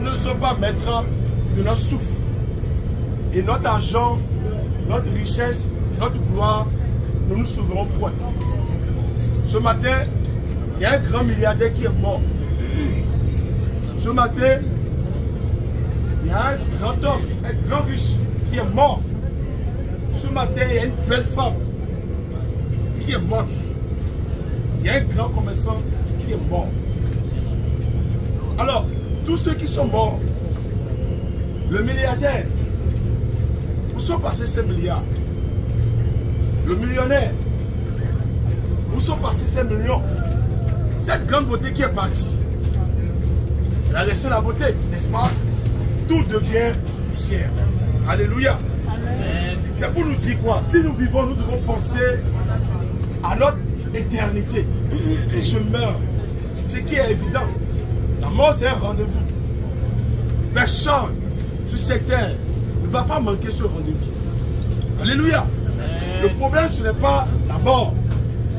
Nous ne sommes pas maîtres de notre souffle. Et notre argent, notre richesse, notre gloire ne nous sauveront point. Ce matin, il y a un grand milliardaire qui est mort. Ce matin, il y a un grand homme, un grand riche qui est mort. Ce matin, il y a une belle femme qui est morte. Il y a un grand commerçant qui est mort. Alors, tous ceux qui sont morts, le milliardaire, où sont passés ces milliards? Le millionnaire, où sont passés ces millions? Cette grande beauté qui est partie, elle a laissé la beauté, n'est-ce pas? Tout devient poussière. Alléluia. C'est pour nous dire quoi? Si nous vivons, nous devons penser à notre éternité. Si je meurs, ce qui est évident, la mort c'est un rendez-vous. Personne sur cette terre ne va pas manquer ce rendez-vous. Alléluia. Le problème ce n'est pas la mort,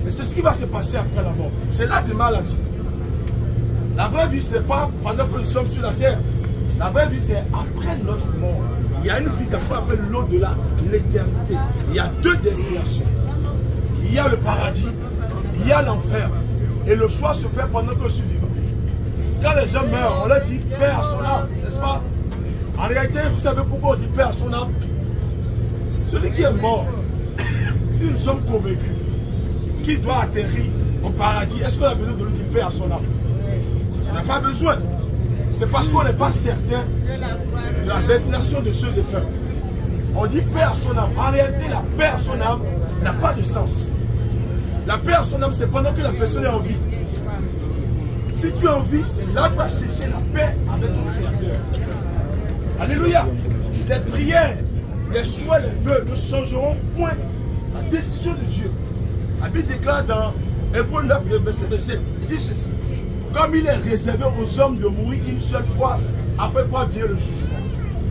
mais c'est ce qui va se passer après la mort. C'est là démarre la vie. La vraie vie c'est pas pendant que nous sommes sur la terre. La vraie vie c'est après notre mort. Il y a une vie d'après l'au-delà, l'éternité. Il y a deux destinations. Il y a le paradis, il y a l'enfer. Et le choix se fait pendant que je suis vivant. Quand les gens meurent, on leur dit paix à son âme, n'est-ce pas? En réalité, vous savez pourquoi on dit paix à son âme? Celui qui est mort, si nous sommes convaincus qu'il doit atterrir au paradis, est-ce qu'on a besoin de lui dire paix à son âme? On n'a pas besoin. C'est parce qu'on n'est pas certain de la destination de ceux défunts. On dit paix à son âme. En réalité, la paix à son âme n'a pas de sens. La paix à son âme, c'est pendant que la personne est en vie. Si tu as envie, c'est là que tu vas chercher la paix avec ton Créateur. Alléluia. Les prières, les souhaits, les vœux ne changeront point la décision de Dieu. La Bible déclare dans Hébreux 9, le verset, il dit ceci. Comme il est réservé aux hommes de mourir une seule fois, après quoi vient le jugement.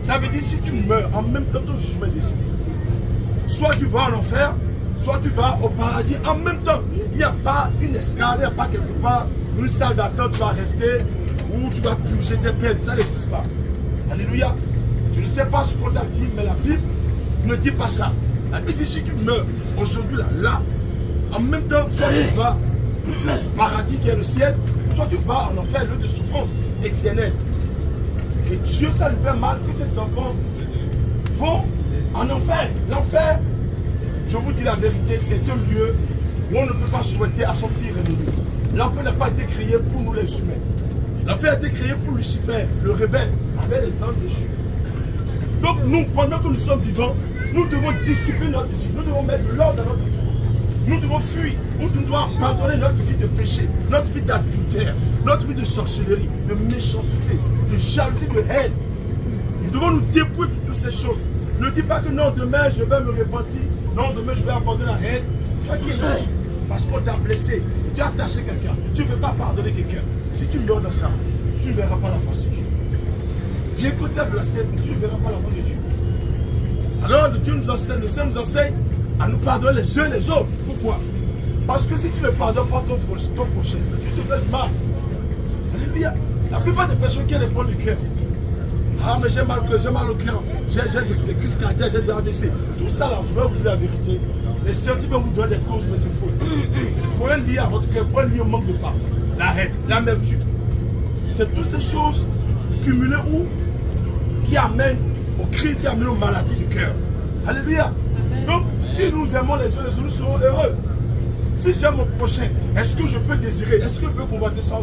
Ça veut dire si tu meurs en même temps que le jugement des yeux. Soit tu vas en enfer, soit tu vas au paradis en même temps. Il n'y a pas une escale, il n'y a pas quelque part une salle d'attente, tu vas rester où tu vas purger tes peines. Ça n'existe pas. Alléluia. Je ne sais pas ce qu'on t'a dit, mais la Bible ne dit pas ça. La Bible dit si tu meurs aujourd'hui, là, en même temps, soit tu vas au paradis qui est le ciel, soit tu vas en enfer, lieu de souffrance éternelle. Et Dieu, ça lui fait mal que ses enfants vont en enfer. L'enfer, je vous dis la vérité, c'est un lieu où on ne peut pas souhaiter à son pire ennemi. L'enfer n'a pas été créé pour nous les humains. L'enfer a été créé pour Lucifer, le rebelle, avec les anges déchus. Donc nous, pendant que nous sommes vivants, nous devons dissiper notre vie. Nous devons mettre l'ordre dans notre vie. Nous devons fuir. Nous devons abandonner notre vie de péché, notre vie d'adultère, notre vie de sorcellerie, de méchanceté, de jalousie, de haine. Nous devons nous dépouiller de toutes ces choses. Ne dis pas que non, demain je vais me repentir. Non, demain je vais abandonner la haine. Toi qui es ici, parce qu'on t'a blessé, tu as attaché quelqu'un, tu ne peux pas pardonner quelqu'un. Si tu meurs dans ça, tu ne verras pas la face de Dieu. Bien que tu as blessé, tu ne verras pas la face de Dieu. Alors Dieu nous enseigne, le Seigneur nous enseigne à nous pardonner les uns les autres. Pourquoi? Parce que si tu ne pardonnes pas ton prochain, tu te fais mal. Alléluia. La plupart des personnes qui répondent du cœur. Ah mais j'ai mal au cœur, j'ai des crises cardiaques, j'ai des AVC. Tout ça là, je vais vous dire la vérité. Les scientifiques vont vous donner des causes, mais c'est faux. Pour un lien à votre cœur, pour un lien au manque de pardon, la haine, l'amertume. C'est toutes ces choses cumulées qui amènent aux crises, qui amènent aux maladies du cœur. Alléluia. Donc, si nous aimons les uns les autres, nous serons heureux. Si j'aime mon prochain, est-ce que je peux désirer? Est-ce que je peux convoiter sa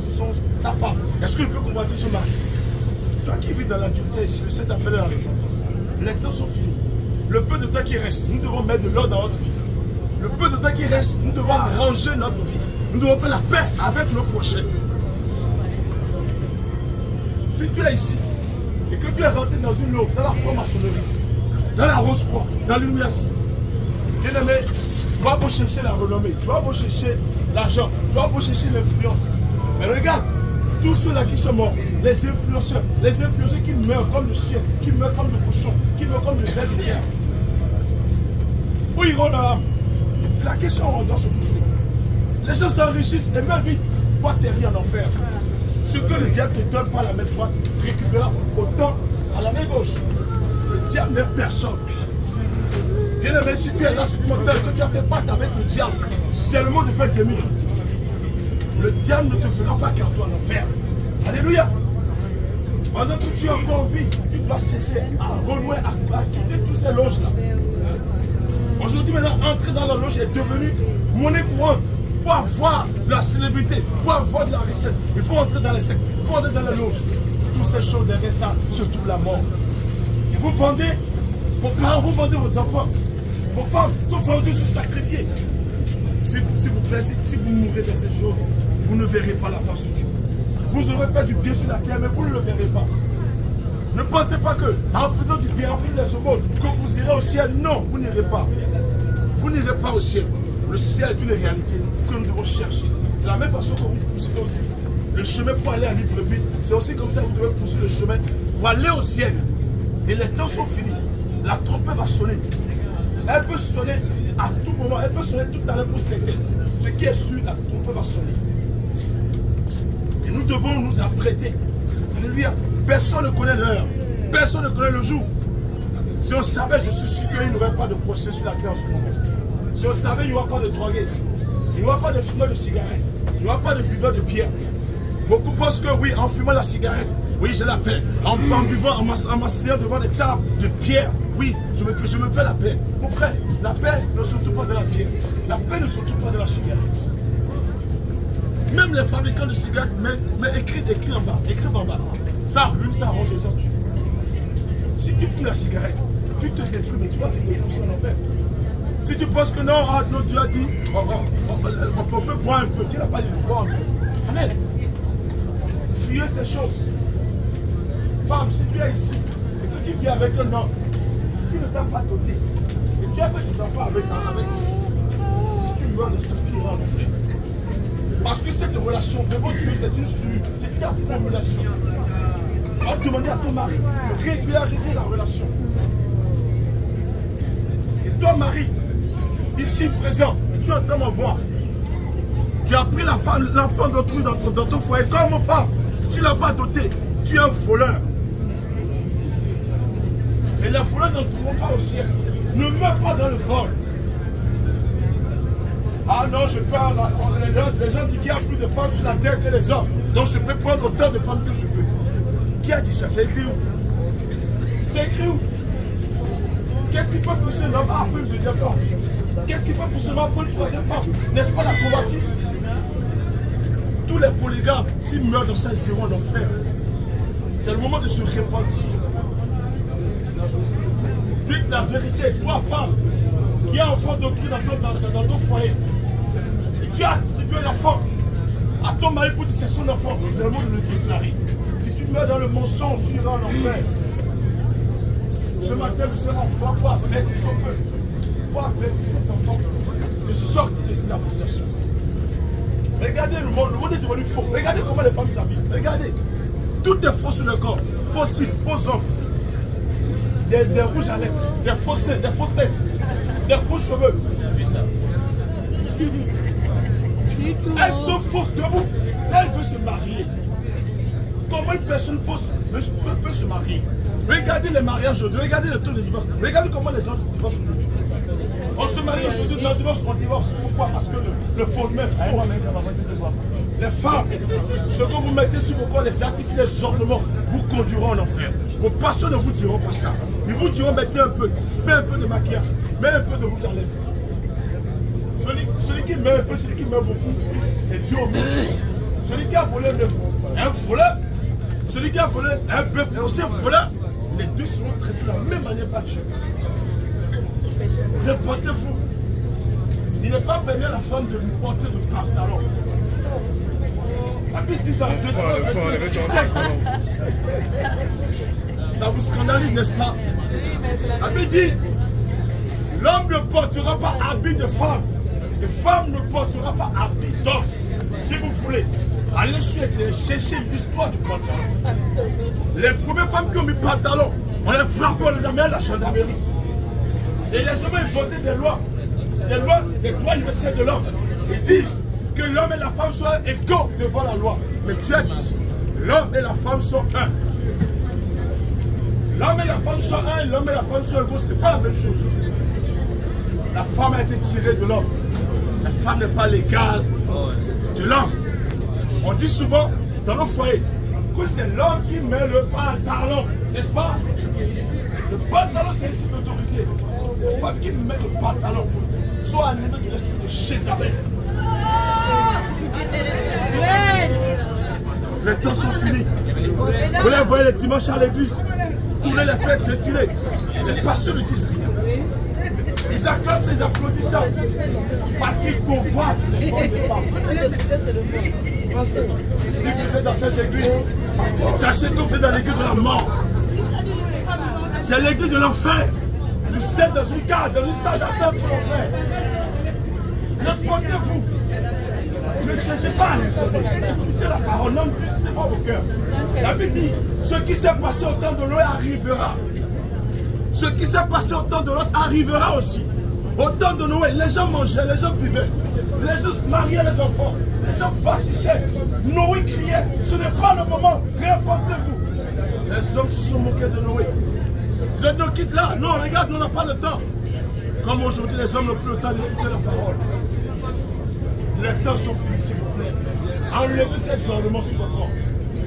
femme? Est-ce que je peux convoiter son mari? Toi qui vis dans l'adultère ici, le Seigneur t'appelle à la repentance. Les temps sont finis. Le peu de temps qui reste, nous devons mettre de l'ordre dans notre vie. Le peu de temps qui reste, nous devons arranger notre vie. Nous devons faire la paix avec nos prochains. Si tu es ici et que tu es rentré dans une loge, dans la franc-maçonnerie, dans la Rose-Croix, dans l'Université, bien aimé, tu vas rechercher la renommée, tu vas rechercher l'argent, tu vas rechercher l'influence. Mais regarde, tous ceux-là qui sont morts, les influenceurs qui meurent comme le chien, qui meurent comme le cochon, qui meurent comme le ver de terre. Où iront leur âme? la question qu'on doit se poser. Les gens s'enrichissent et même vite, toi t'es rien en enfer. Ce que le diable te donne par la main droite, récupère autant à la main gauche. Le diable n'est personne. Bien aimé, si tu es là sur le moteur, que tu as fait pacte avec le diable, seulement de faire demi-tour. Le diable ne te fera pas garder en enfer. Alléluia. Pendant que tu es encore en vie, tu dois chercher à renouer, à quitter toutes ces loges-là. Aujourd'hui, maintenant, entrer dans la loge est devenu monnaie courante. Pour avoir de la célébrité, pour avoir de la richesse, il faut entrer dans les sectes, il faut entrer dans les loges. Toutes ces choses derrière ça se trouve la mort. Et vous vendez vos parents, vous vendez vos enfants. Vos femmes sont vendues, sont sacrifiées. S'il vous plaît, si vous mourrez dans ces choses, vous ne verrez pas la face de Dieu. Vous aurez fait du bien sur la terre, mais vous ne le verrez pas. Ne pensez pas que, en faisant du bien, en faisant de ce monde, que vous irez au ciel. Non, vous n'irez pas. Vous n'irez pas au ciel. Le ciel est une réalité que nous devons chercher. De la même façon que vous poussez aussi le chemin pour aller à Libreville, c'est aussi comme ça que vous devez poursuivre le chemin pour aller au ciel. Et les temps sont finis. La trompette va sonner. Elle peut sonner à tout moment. Elle peut sonner tout à l'heure pour certaines. Ce qui est sûr, la trompette va sonner. Et nous devons nous apprêter. Alléluia. Personne ne connaît l'heure. Personne ne connaît le jour. Si on savait, je suis sûr qu'il n'y aurait pas de procès sur la terre en ce moment. Si on savait, il n'y aura pas de drogués. Il n'y aura pas de fumeur de cigarette. Il n'y aura pas de buveur de bière. Beaucoup pensent que oui, en fumant la cigarette, oui, j'ai la paix. En buvant, en m'asseyant devant des tables de pierre, oui, je me fais la paix. Mon frère, la paix ne surtout pas de la bière. La paix ne surtout pas de la cigarette. Même les fabricants de cigarettes, mais écrit en bas, écrit en bas. Ça rume, ça arrange les autres. Si tu fumes la cigarette, tu te détruis, mais tu vas te détruire en enfer. Si tu penses que non, ah, non, Dieu a dit, on peut boire un peu, Dieu n'a pas dit de boire un peu. Amen. Fuyez ces choses. Femme, si tu es ici, et que tu vis avec un homme, tu ne t'as pas doté, et tu as fait des enfants avec un homme, si tu meurs de ça, tu iras en enfer. Parce que cette relation devant Dieu, c'est une sûre, c'est ta formulation. On va demander à ton mari de régulariser la relation. Et toi, mari, ici présent, tu entends ma voix. Tu as pris l'enfant d'autrui dans ton foyer. Comme femme, tu ne l'as pas doté. Tu es un voleur. Et les voleurs n'en trouveront pas au ciel. Ne meurs pas dans le vol. Ah non, je peux avoir les gens disent qu'il y a plus de femmes sur la terre que les hommes. Donc je peux prendre autant de femmes que je veux. Qui a dit ça? C'est écrit où? C'est écrit où? Qu'est-ce qui peut pousser l'homme à prendre une deuxième femme? Qu'est-ce qui peut pousser l'homme à prendre une troisième femme? N'est-ce pas la convoitise? Tous les polygames, s'ils meurent dans ça, ils seront en enfer. C'est le moment de se repentir. Dites la vérité, toi, femme, qui a enfant d'autrui dans ton foyer. Et tu as attribué l'enfant à ton mari pour dire c'est son enfant. C'est le moment de le déclarer. Si tu meurs dans le mensonge, tu iras en enfer. Ce matin, nous serons en pour avertir son peuple, pour avertir ses enfants de sortir de ces abominations. Regardez le monde est devenu faux. Regardez comment les femmes s'habillent. Regardez. Tout est faux sur le corps. Faux cils, faux hommes. Des rouges à lèvres, des faux seins, des fausses fesses, des faux cheveux. Elles sont fausses debout. Elles veulent se marier. Comment une personne fausse peut se marier? Regardez les mariages aujourd'hui, regardez le taux de divorce. Regardez comment les gens se divorcent aujourd'hui. On se marie aujourd'hui, on divorce, on divorce. Pourquoi? Parce que le fond de mer est faux. Les femmes, ce que vous mettez sur vos corps, les articles, les ornements, vous conduiront en enfer. Vos pasteurs ne vous diront pas ça. Ils vous diront, mettez un peu, mets un peu de maquillage, mets un peu de rouge à lèvres. Celui qui met un peu, celui qui met beaucoup, est Dieu au monde. Celui qui a volé un œuf, un voleur. Celui qui a volé un bœuf, et aussi un voleur. Les deux seront traités de la même manière par Dieu. Répondez-vous. Il n'est pas permis à la femme de vous porter le pantalon. Ça vous scandalise, n'est-ce pas? Habit dit, l'homme ne portera pas habit de femme. Et femme ne portera pas habit d'homme. Si vous voulez, allez chercher l'histoire du pantalon. Les premières femmes qui ont mis pantalon, on les frappe, on les amène à la gendarmerie. Et les hommes ont inventé des lois. Les droits universels de l'homme, ils disent que l'homme et la femme sont égaux devant la loi. Mais Dieu dit, l'homme et la femme sont un. L'homme et la femme sont un, l'homme et la femme sont égaux, c'est pas la même chose. La femme a été tirée de l'homme. La femme n'est pas l'égale de l'homme. On dit souvent dans nos foyers que c'est l'homme qui met le pantalon, n'est-ce pas? Le pantalon, c'est ici l'autorité. Les femmes qui mettent le pantalon sont animées du respect de Jézabel. Les temps sont finis. Vous les voyez les dimanches à l'église, tourner les fesses, défiler. Les pasteurs ne disent rien. Ils acclament ces applaudissants parce qu'ils convoitent les bonnes femmes. Si vous êtes dans ces églises, sachez que vous êtes dans l'église de la mort. C'est l'église de l'enfer. Vous êtes dans une cage, dans une salle d'attente pour l'enfer. Répondez-vous. Ne cherchez pas à raisonner. Écoutez la parole, n'en poussez pas vos cœurs. La Bible dit, ce qui s'est passé au temps de Noé arrivera. Ce qui s'est passé au temps de l'autre arrivera aussi. Au temps de Noé, les gens mangeaient, les gens buvaient, les gens mariaient les enfants, les gens bâtissaient. Noé criait, ce n'est pas le moment, réportez-vous. Les hommes se sont moqués de Noé. Je nous quitte là, non, regarde, on n'a pas le temps. Comme aujourd'hui, les hommes n'ont plus le temps d'écouter la parole. Les temps sont finis, s'il vous plaît. Enlevez ces ornements sur votre corps.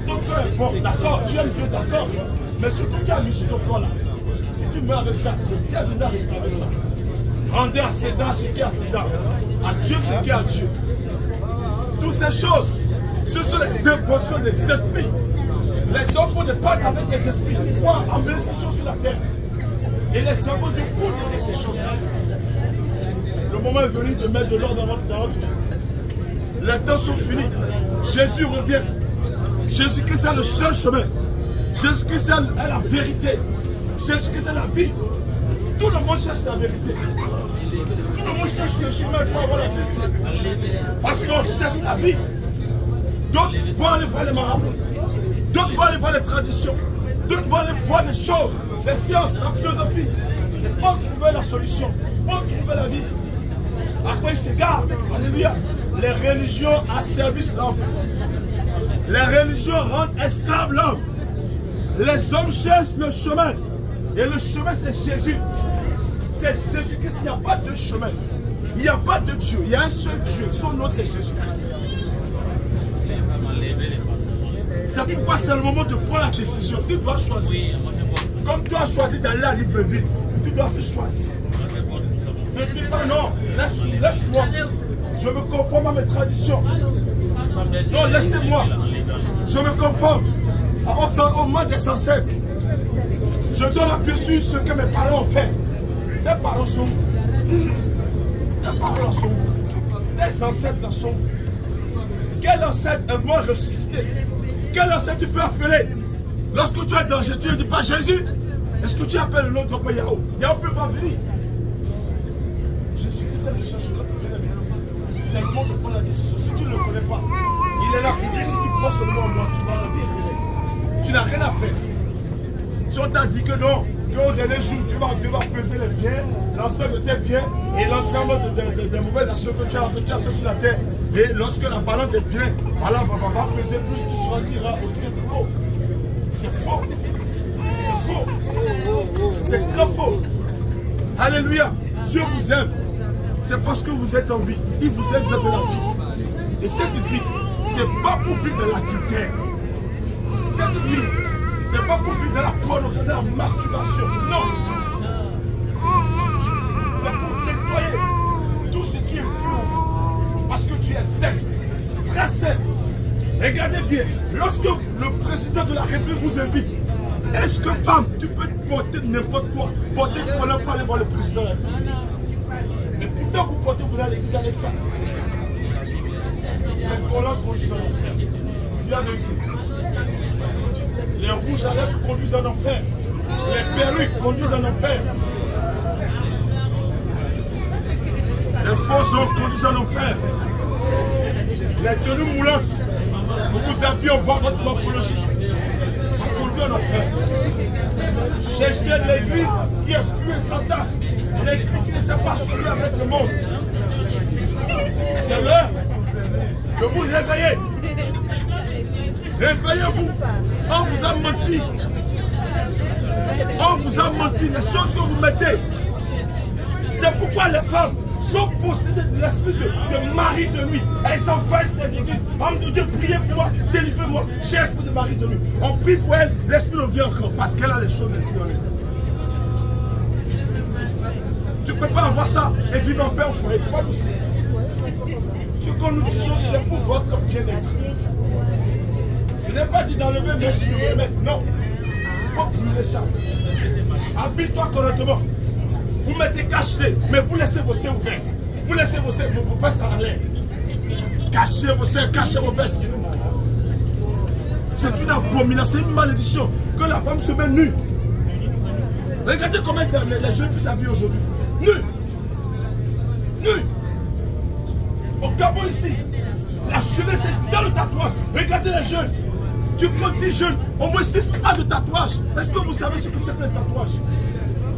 Ton cœur est bon, d'accord, tu aimes Dieu, d'accord. Mais surtout, tu as mis sur ton corps là. Si tu meurs avec ça, ce diable n'arrive pas avec ça. Rendez à César ce qui est à César, à Dieu ce qui est à Dieu. Toutes ces choses, ce sont les inventions des esprits. Les hommes font des pactes avec les esprits pour emmener ces choses sur la terre. Et les servants du coup de ces choses. Le moment est venu de mettre de l'ordre dans notre vie. Les temps sont finis. Jésus revient. Jésus-Christ est le seul chemin. Jésus-Christ est la vérité. Jésus-Christ est la vie. Tout le monde cherche la vérité. Tout le monde cherche le chemin pour avoir la vérité. Parce qu'on cherche la vie. D'autres vont aller voir les marabouts. D'autres vont aller voir les traditions. D'autres vont aller voir les choses, les sciences, la philosophie. Ils vont trouver la solution. Ils vont trouver la vie. Après, ils s'égarent. Alléluia. Les religions asservissent l'homme. Les religions rendent esclaves l'homme. Les hommes cherchent le chemin. Et le chemin, c'est Jésus. C'est Jésus-Christ. Il n'y a pas de chemin. Il n'y a pas de Dieu. Il y a un seul Dieu. Son nom, c'est Jésus-Christ. C'est pourquoi c'est le moment de prendre la décision. Tu dois choisir. Comme tu as choisi d'aller à Libreville, tu dois faire choisir. Ne dis pas non, laisse-moi. Je me conforme à mes traditions. Non, laissez-moi. Je me conforme au monde des ancêtres. Je donne appui sur ce que mes parents ont fait. Tes parents sont où? Tes parents sont où? Tes ancêtres sont où? Quel ancêtre est mort ressuscité? Quel ancêtre tu peux appeler? Lorsque tu es dans Jésus, tu ne dis pas Jésus. Est-ce que tu appelles l'autre nom de Yahou? Yahou ne peut pas venir. Jésus-Christ est le seul chemin. C'est le monde de prendre la décision. Si tu ne le connais pas, il est là pour dire si tu crois seulement en moi, tu vas la vie. Tu n'as rien à faire. Si on t'a dit que non, qu'au dernier jour, tu vas devoir peser les biens, l'ensemble de tes biens et l'ensemble des mauvaises actions que tu as faites sur la terre. Et lorsque la balance est bien, alors on va peser plus, tu seras tiré au ciel. C'est faux. C'est faux. C'est faux. C'est très faux. Alléluia. Dieu vous aime. C'est parce que vous êtes en vie. Il vous aime de la vie. Et cette vie, c'est pas pour vivre de l'adultère. Cette vie, c'est pas pour vivre de la pornographie, de la masturbation. Non. C'est pour nettoyer tout ce qui est pur. Parce que tu es sain, très sain. Regardez bien, lorsque le président de la République vous invite, est-ce que femme, tu peux porter n'importe quoi, porter ton nom pour aller voir le président? Mais pourtant vous portez, vous allez l'église avec ça. Mais ton nom conduit en enfer. Bien vérité. Les rouges à lèvres conduisent en enfer. Les perruques conduisent en enfer. Les faux hommes conduisent en enfer. Les tenues moulantes, vous vous appuyez, on voit votre morphologie. Ça conduit en enfer. Cherchez l'église qui est pure et sans tache. un esprit qui ne s'est pas soumis avec le monde. C'est l'heure que vous réveillez. Réveillez-vous. On vous a menti. On vous a menti. Les choses que vous mettez. C'est pourquoi les femmes sont possédées de l'esprit de Marie de nuit. Elles envahissent les églises. Homme de Dieu, priez pour moi, délivrez-moi. J'ai l'esprit de Marie de nuit. On prie pour elle, l'esprit revient encore. Parce qu'elle a les choses de l'esprit en elle. Tu ne peux pas avoir ça et vivre en paix au foyer. C'est pas possible. Ce que nous disons, c'est pour votre bien-être. Je n'ai pas dit d'enlever mes chinois, mais non. Pas brûler ça. Habille-toi correctement. Vous mettez caché, mais vous laissez vos seins ouverts. Vous laissez vos fesses en l'air. Cachez vos seins, cachez vos fesses. C'est une abomination, une malédiction que la femme se met nue. Regardez comment les jeunes filles s'habillent aujourd'hui. Nue. Nue. Au Gabon ici, la chevelure c'est dans le tatouage. Regardez les jeunes. Tu prends 10 jeunes, au moins 6 cas de tatouage. Est-ce que vous savez ce que c'est que le tatouage?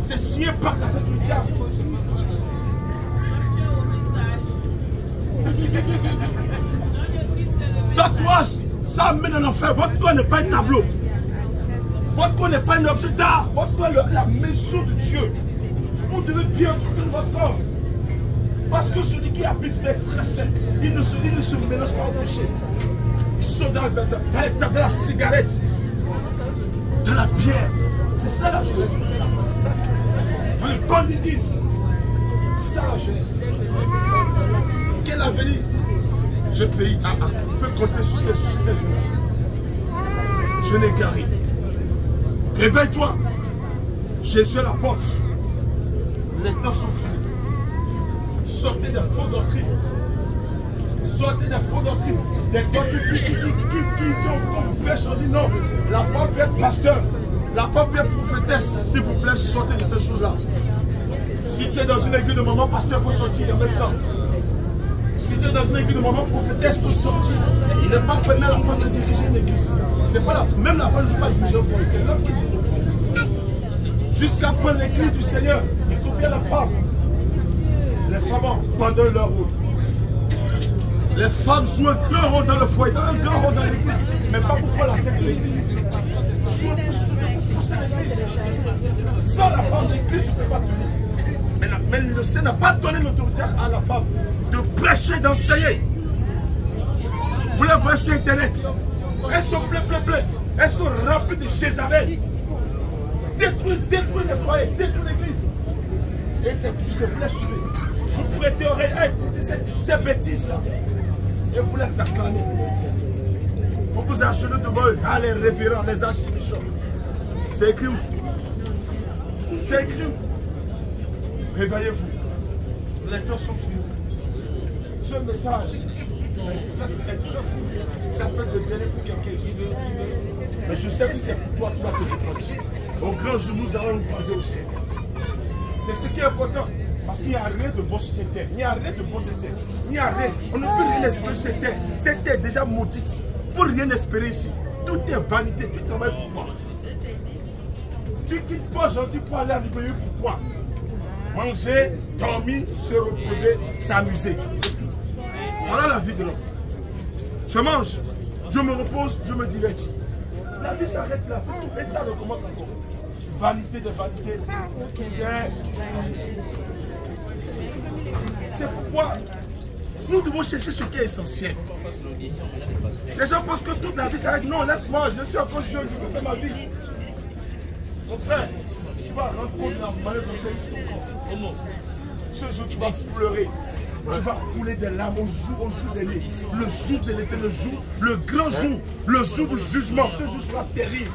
C'est signé par la tête du diable. Tatouage, ça mène à l'enfer. Votre corps n'est pas un tableau. Votre corps n'est pas un objet d'art. Votre corps est la maison de Dieu. Vous devez bien traiter votre corps. Parce que celui qui habite est très saint. Il ne se mélange pas au péché. Ils sont dans la cigarette, dans la bière. C'est ça la jeunesse. Le banditisme. C'est ça la jeunesse. Quel avenir ce pays peut compter sur ces jeunes. Je n'ai garé. Réveille-toi. Jésus à la porte. Les temps sont finis. Sortez des faux doctrines. Sortez des faux doctrines. Des doctrines qui pêche. On dit non. La femme peut être pasteur. La femme est prophétesse, s'il vous plaît, sortez de ces choses-là. Si tu es dans une église de maman, pasteur, il faut sortir en même temps. Si tu es dans une église de maman, prophétesse, il faut sortir. Il n'est pas permis à la femme de diriger une église. Même la femme ne peut pas diriger un foyer. C'est l'homme qui dirige. Jusqu'à quand l'église du Seigneur, il confie à la femme. Les femmes abandonnent leur rôle. Les femmes jouent un grand rôle dans le foyer, un grand rôle dans l'église. Mais pas pourquoi la tête de l'église. Sans la femme d'église, je ne peux pas tenir. Mais le Seigneur n'a pas donné l'autorité à la femme de prêcher, d'enseigner. Vous la voyez sur Internet. Elles sont pleines. Elles sont remplies de Jézabel. Détruisent les foyers, détruisent l'église. Et c'est blessé. Vous prêtez oreille à écouter ces bêtises-là. Et vous les acclamez. Vous vous achetez devant eux. Ah, les révérends, les archbishops. C'est écrit où? C'est écrit où? Réveillez-vous. Les temps sont finis. Ce message est très court. Ça peut être le dernier pour quelqu'un ici. Mais je sais que c'est pour toi, toi que je prêche. Au grand jour, nous allons nous croiser aussi. C'est ce qui est important. Parce qu'il n'y a rien de bon sur cette terre. Il n'y a rien de bon sur cette terre. Il n'y a rien. On ne peut rien espérer sur cette terre. Cette terre est déjà maudite. Il ne faut rien espérer ici. Tout est vanité. Tu travailles pour moi. Tu quittes pas gentil pour aller à l'Ibéu. Pourquoi? Manger, dormir, se reposer, s'amuser. C'est tout. Voilà la vie de l'homme. Je mange, je me repose, je me divertis. La vie s'arrête là, c'est tout. Et ça recommence encore. Vanité de vanité. C'est pourquoi nous devons chercher ce qui est essentiel. Les gens pensent que toute la vie s'arrête. Non, laisse-moi, je suis encore jeune, je peux faire ma vie. Mon frère, tu vas rendre compte de la malheur dont tu as eu ton corps. Ce jour, tu vas pleurer. Tu vas couler des larmes au jour de l'été. Le jour de l'été, le grand jour, le jour du jugement. Ce jour sera terrible.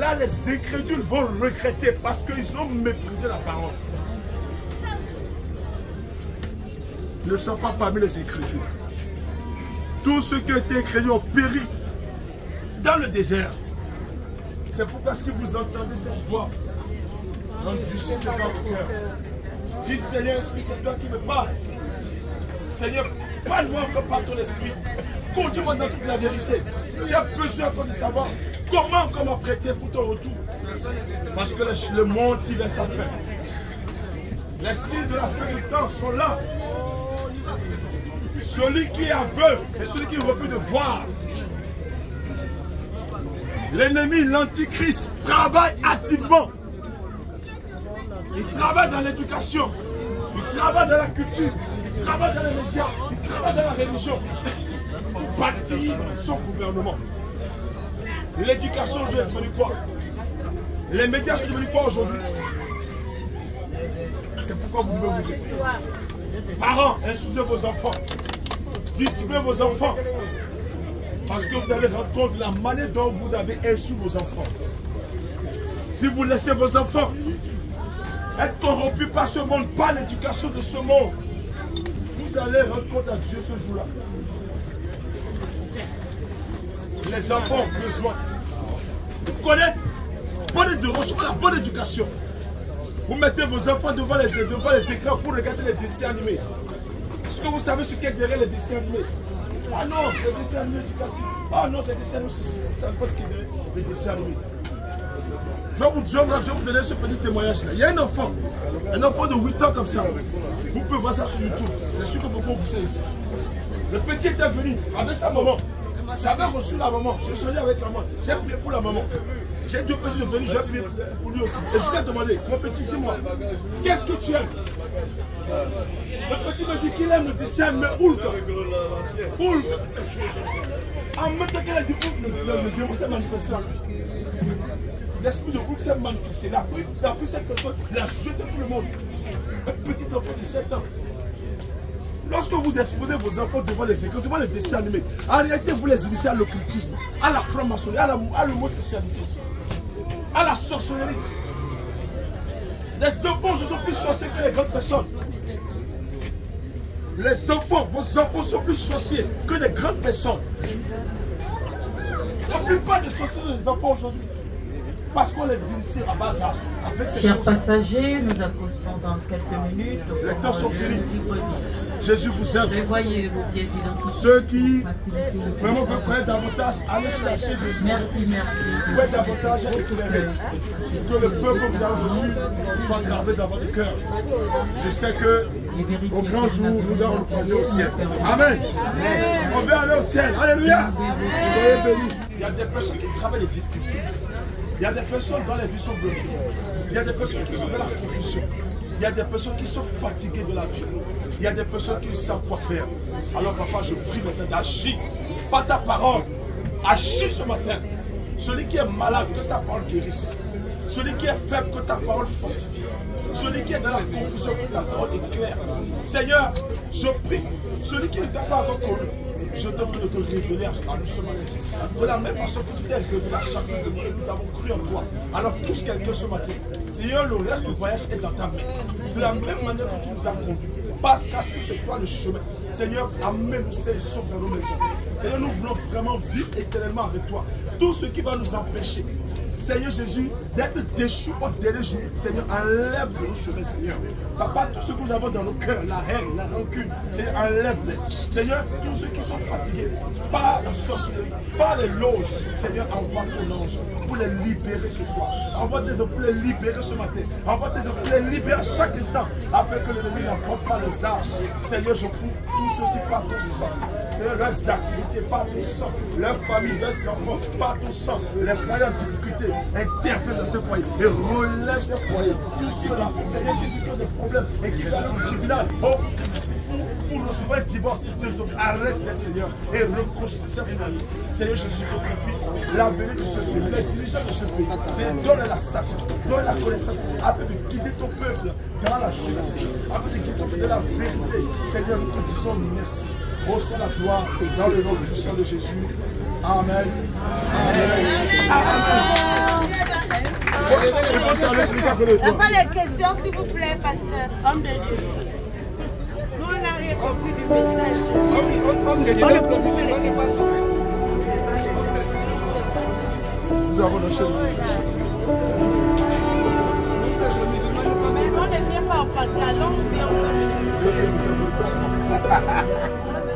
Là, les incrédules vont regretter parce qu'ils ont méprisé la parole. Ne sont pas parmi les incrédules. Tous ceux qui ont été incrédules ont péri dans le désert. C'est pourquoi si vous entendez cette voix, endurcissez votre cœur. Dis Seigneur, est-ce que c'est toi qui me parles? Seigneur, parle-moi encore par ton esprit. Conduis-moi dans toute la vérité. J'ai besoin encore de savoir comment m'apprêter pour ton retour. Parce que le monde, il est sans fin. Les signes de la fin du temps sont là. Celui qui est aveugle et celui qui refuse de voir. L'ennemi, l'antichrist, travaille activement. Il travaille dans l'éducation, il travaille dans la culture, il travaille dans les médias, il travaille dans la religion. Il bâtit son gouvernement. L'éducation, je vais devenir quoi? Les médias sont devenus quoi aujourd'hui? C'est pourquoi vous devez vous aider. Parents, instruisez vos enfants. Disciplinez vos enfants. Parce que vous allez rendre compte de la manière dont vous avez instruit vos enfants. Si vous laissez vos enfants être corrompus par ce monde, par l'éducation de ce monde, vous allez rendre compte à Dieu ce jour-là. Les enfants ont besoin de connaître, de recevoir la bonne éducation. Vous mettez vos enfants devant les écrans pour regarder les dessins animés. Est-ce que vous savez ce qu'est derrière les dessins animés? Ah non, c'est des dessins animés éducatifs. Ah non, c'est des dessins animés. Ça ne passe que des dessins animés. Je vais vous donner ce petit témoignage-là. Il y a un enfant de 8 ans comme ça. Vous pouvez voir ça sur YouTube. C'est sûr que beaucoup vous savez ici. Le petit était venu avec sa maman. J'avais reçu la maman. J'ai changé avec la maman. J'ai prié pour la maman. J'ai deux petits devenus, j'ai prié pour lui aussi. Et je lui ai demandé, mon petit, dis-moi, qu'est-ce que tu aimes? Le petit me dit qu'il aime le dessin, mais Hulk. Hulk. En même temps qu'il a dit Hulk, le démon s'est manifesté. L'esprit de Hulk s'est manifesté. Il a pris cette personne, il a jeté tout le monde. Un petit enfant de 7 ans. Lorsque vous exposez vos enfants devant les écrans, devant les dessins animés, en réalité, vous les initiez à l'occultisme, à la franc-maçonnerie, à l'homosexualité, à la sorcellerie. Les enfants, je suis plus sorciers que les grandes personnes. Les enfants, vos enfants sont plus sorciers que les grandes personnes. La plupart des sorciers des enfants aujourd'hui, parce qu'on les initie à bas âge. Chers passagers, nous accostons dans quelques minutes. Les temps sont finis. Jésus vous aime. Prévoyez vos pieds d'identité. Ceux qui vraiment veulent connaître davantage, allez chercher Jésus. Merci, merci. Vous pouvez davantage éclairer. Que le peuple que vous avez reçu soit gardé dans votre cœur. Je sais que au grand jour, nous allons nous croiser au ciel. Amen. On veut aller au ciel. Alléluia. Soyez bénis. Il y a des personnes qui travaillent les difficultés. Il y a des personnes dont les vies sont bloquées. Il y a des personnes qui sont dans la confusion. Il y a des personnes qui sont fatiguées de la vie. Il y a des personnes qui ne savent quoi faire. Alors papa, je prie maintenant d'agir. Pas ta parole. Agis ce matin. Celui qui est malade, que ta parole guérisse. Celui qui est faible, que ta parole fortifie. Celui qui est dans la confusion, que ta parole éclaire. Seigneur, je prie. Celui qui ne t'a pas encore connu, je te prie de te révéler à nous ce matin. De la même façon que tu t'es révélé à chacun de nous, nous avons cru en toi. Alors touche quelqu'un ce matin. Seigneur, le reste du voyage est dans ta main. De la même manière que tu nous as conduits, passe à ce que c'est toi le chemin. Seigneur, amène-nous ces choses dans nos maisons. Seigneur, nous voulons vraiment vivre éternellement avec toi. Tout ce qui va nous empêcher, Seigneur Jésus, d'être déchus au dernier jour, Seigneur, enlève nos chemins, Seigneur. Papa, tout ce que nous avons dans nos cœurs, la haine, la rancune, Seigneur, enlève-les. Seigneur, tous ceux qui sont fatigués par la sorcellerie, par les loges, Seigneur, envoie ton ange pour les libérer ce soir. Envoie tes anges pour les libérer ce matin. Envoie tes anges pour les libérer à chaque instant, afin que l'ennemi n'emporte pas les armes. Seigneur, je prie tout ceci par ton sang. Seigneur, leurs activités par ton sang, leurs familles, leurs enfants par ton sang, les foyers en difficulté. Intervient dans ce foyer et relève ce foyer. Tout cela, Seigneur Jésus, qui a des problèmes et qui va au tribunal pour recevoir un divorce. Arrête les Seigneurs et reconstruis cette famille. Seigneur Jésus, je confie l'avenir de ce pays, l'intelligence de ce pays. Seigneur, donne la sagesse, donne la connaissance afin de guider ton peuple dans la justice, afin de guider ton peuple dans la vérité. Seigneur, nous te disons merci. Reçois la gloire dans le nom puissant de Jésus. Amen. Amen. Amen. Il n'y a pas de questions, s'il vous plaît, pasteur, homme de Dieu. Nous, on a récompris du message. On ne pose plus les questions. Nous avons lâché le message. Mais on ne vient pas en passant, allons-y.